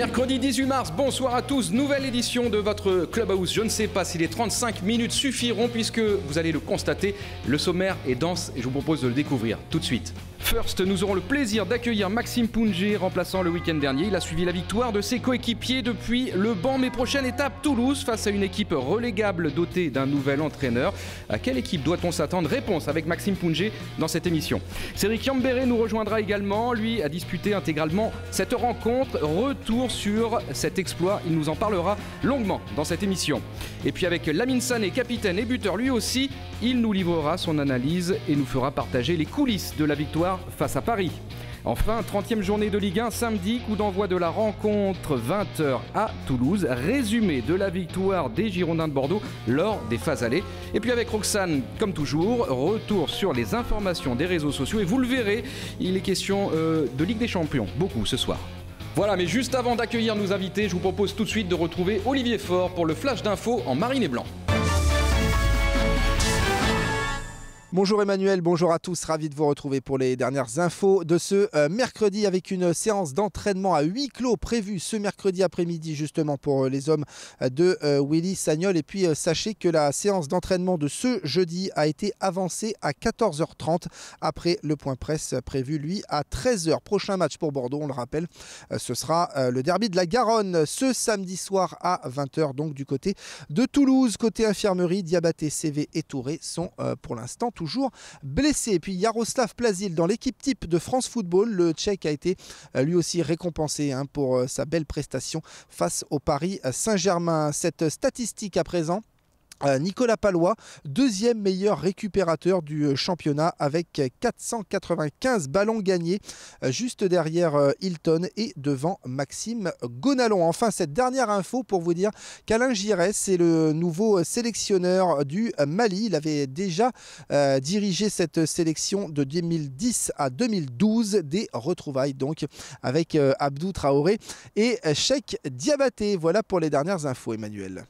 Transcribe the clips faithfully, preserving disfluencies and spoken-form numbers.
Mercredi dix-huit mars, bonsoir à tous, nouvelle édition de votre Club House. Je ne sais pas si les trente-cinq minutes suffiront puisque vous allez le constater, le sommaire est dense et je vous propose de le découvrir tout de suite. First, nous aurons le plaisir d'accueillir Maxime Pungé, remplaçant le week-end dernier. Il a suivi la victoire de ses coéquipiers depuis le banc. Mais prochaine étape, Toulouse, face à une équipe relégable dotée d'un nouvel entraîneur. À quelle équipe doit-on s'attendre? Réponse avec Maxime Pungé dans cette émission. Cédric Yambéré nous rejoindra également. Lui a disputé intégralement cette rencontre. Retour sur cet exploit. Il nous en parlera longuement dans cette émission. Et puis avec Lamine Sané, capitaine et buteur lui aussi, il nous livrera son analyse et nous fera partager les coulisses de la victoire face à Paris. Enfin, trentième journée de Ligue un, samedi, coup d'envoi de la rencontre vingt heures à Toulouse. Résumé de la victoire des Girondins de Bordeaux lors des phases allées. Et puis avec Roxane, comme toujours, retour sur les informations des réseaux sociaux. Et vous le verrez, il est question euh, de Ligue des Champions, beaucoup ce soir. Voilà, mais juste avant d'accueillir nos invités, je vous propose tout de suite de retrouver Olivier Faure pour le flash d'info en marine et blanc. Bonjour Emmanuel, bonjour à tous, ravi de vous retrouver pour les dernières infos de ce euh, mercredi avec une séance d'entraînement à huis clos prévue ce mercredi après-midi justement pour euh, les hommes de euh, Willy Sagnol. Et puis euh, sachez que la séance d'entraînement de ce jeudi a été avancée à quatorze heures trente après le point presse prévu lui à treize heures. Prochain match pour Bordeaux, on le rappelle, euh, ce sera euh, le derby de la Garonne ce samedi soir à vingt heures donc du côté de Toulouse. Côté infirmerie, Diabaté, C V et Touré sont euh, pour l'instant toujours blessé. Et puis Yaroslav Plasil dans l'équipe type de France Football. Le Tchèque a été lui aussi récompensé pour sa belle prestation face au Paris Saint-Germain. Cette statistique à présent, Nicolas Pallois, deuxième meilleur récupérateur du championnat avec quatre cent quatre-vingt-quinze ballons gagnés, juste derrière Hilton et devant Maxime Gonalon. Enfin, cette dernière info pour vous dire qu'Alain Giresse, c'est le nouveau sélectionneur du Mali. Il avait déjà euh, dirigé cette sélection de deux mille dix à deux mille douze, des retrouvailles donc avec euh, Abdou Traoré et Cheikh Diabaté. Voilà pour les dernières infos, Emmanuel.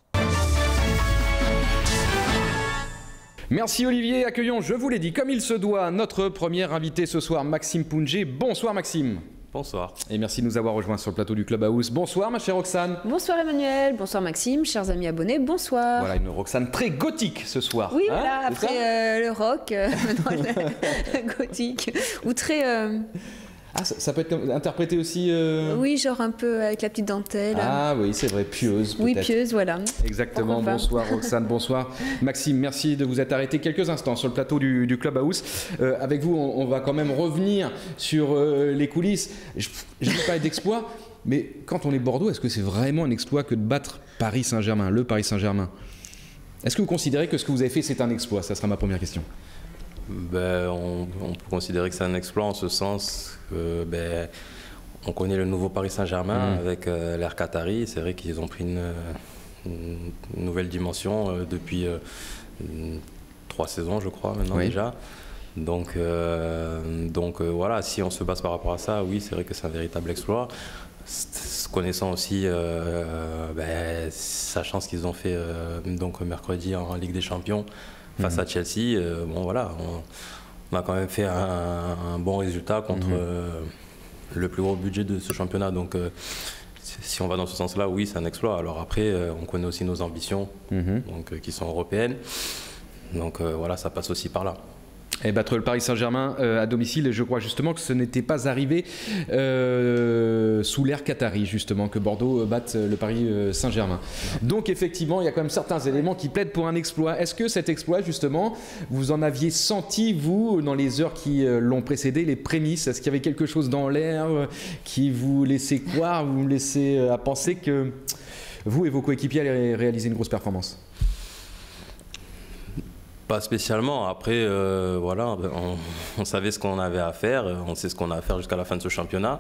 Merci Olivier, accueillons, je vous l'ai dit, comme il se doit, notre premier invité ce soir, Maxime Pungé. Bonsoir Maxime. Bonsoir. Et merci de nous avoir rejoints sur le plateau du Club House. Bonsoir ma chère Roxane. Bonsoir Emmanuel, bonsoir Maxime, chers amis abonnés, bonsoir. Voilà, une Roxane très gothique ce soir. Oui, hein, voilà, après euh, le rock, euh, gothique, ou très... Euh... Ah, ça, ça peut être interprété aussi euh... Oui, genre un peu avec la petite dentelle. Ah oui, c'est vrai, pieuse peut-être. Oui, pieuse, voilà. Exactement, bonsoir Roxane, bonsoir Maxime, merci de vous être arrêté quelques instants sur le plateau du, du Club House. Euh, avec vous, on, on va quand même revenir sur euh, les coulisses. Je ne veux pas être d'exploit, mais quand on est Bordeaux, est-ce que c'est vraiment un exploit que de battre Paris Saint-Germain, le Paris Saint-Germain? Est-ce que vous considérez que ce que vous avez fait, c'est un exploit? Ça sera ma première question. Ben, on, on peut considérer que c'est un exploit en ce sens que ben, on connaît le nouveau Paris Saint-Germain mmh. avec euh, l'ère Qatari. C'est vrai qu'ils ont pris une, une nouvelle dimension euh, depuis euh, trois saisons, je crois, maintenant oui. déjà. Donc, euh, donc euh, voilà, si on se base par rapport à ça, oui, c'est vrai que c'est un véritable exploit. Connaissant aussi, euh, ben, sachant ce qu'ils ont fait euh, donc, mercredi en Ligue des Champions, face à Chelsea, euh, bon voilà, on, on a quand même fait un, un bon résultat contre mmh. euh, le plus gros budget de ce championnat. Donc, euh, si on va dans ce sens-là, oui, c'est un exploit. Alors après, euh, on connaît aussi nos ambitions, mmh. donc euh, qui sont européennes. Donc euh, voilà, ça passe aussi par là. Et battre le Paris Saint-Germain euh, à domicile, je crois justement que ce n'était pas arrivé euh, sous l'ère Qatari, justement, que Bordeaux batte le Paris Saint-Germain. Donc effectivement, il y a quand même certains éléments qui plaident pour un exploit. Est-ce que cet exploit, justement, vous en aviez senti, vous, dans les heures qui euh, l'ont précédé, les prémices? Est-ce qu'il y avait quelque chose dans l'air euh, qui vous laissait croire, vous laissait euh, à penser que vous et vos coéquipiers allaient réaliser une grosse performance? Pas spécialement. Après, euh, voilà, on, on savait ce qu'on avait à faire, on sait ce qu'on a à faire jusqu'à la fin de ce championnat.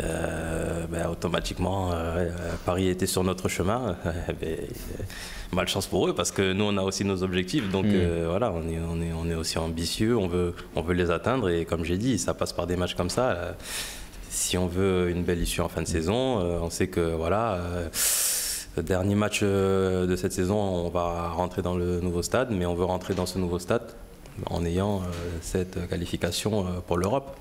Euh, ben, automatiquement, euh, Paris était sur notre chemin. Euh, ben, malchance pour eux parce que nous, on a aussi nos objectifs. Donc mmh. euh, voilà, on est, on, est, on est aussi ambitieux, on veut, on veut les atteindre. Et comme j'ai dit, ça passe par des matchs comme ça. Euh, si on veut une belle issue en fin de saison, euh, on sait que voilà... Euh, le dernier match de cette saison, on va rentrer dans le nouveau stade, mais on veut rentrer dans ce nouveau stade en ayant cette qualification pour l'Europe.